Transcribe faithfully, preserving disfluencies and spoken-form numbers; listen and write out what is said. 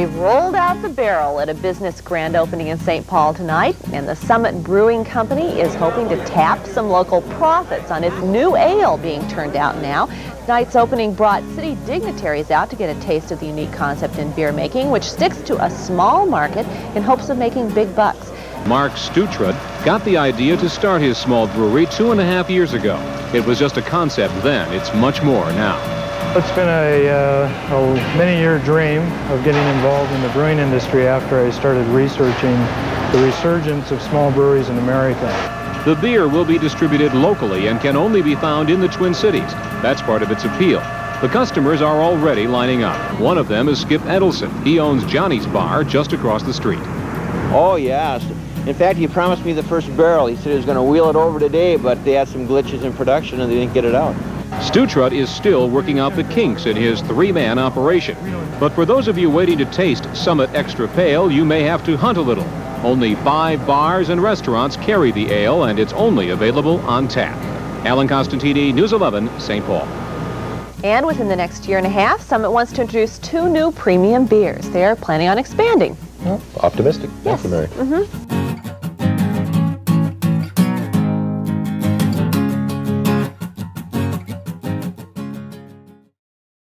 They've rolled out the barrel at a business grand opening in Saint Paul tonight, and the Summit Brewing Company is hoping to tap some local profits on its new ale being turned out now. Tonight's opening brought city dignitaries out to get a taste of the unique concept in beer making, which sticks to a small market in hopes of making big bucks. Mark Stutrud got the idea to start his small brewery two and a half years ago. It was just a concept then. It's much more now. It's been a, uh, a many-year dream of getting involved in the brewing industry after I started researching the resurgence of small breweries in America. The beer will be distributed locally and can only be found in the Twin Cities. That's part of its appeal. The customers are already lining up. One of them is Skip Edelson. He owns Johnny's Bar just across the street. Oh, yes. In fact, he promised me the first barrel. He said he was going to wheel it over today, but they had some glitches in production and they didn't get it out. Stutrud is still working out the kinks in his three-man operation. But for those of you waiting to taste Summit Extra Pale, you may have to hunt a little. Only five bars and restaurants carry the ale, and it's only available on tap. Alan Constantini, News eleven, Saint Paul. And within the next year and a half, Summit wants to introduce two new premium beers. They are planning on expanding. Well, optimistic. Yes. That's very. Mm-hmm.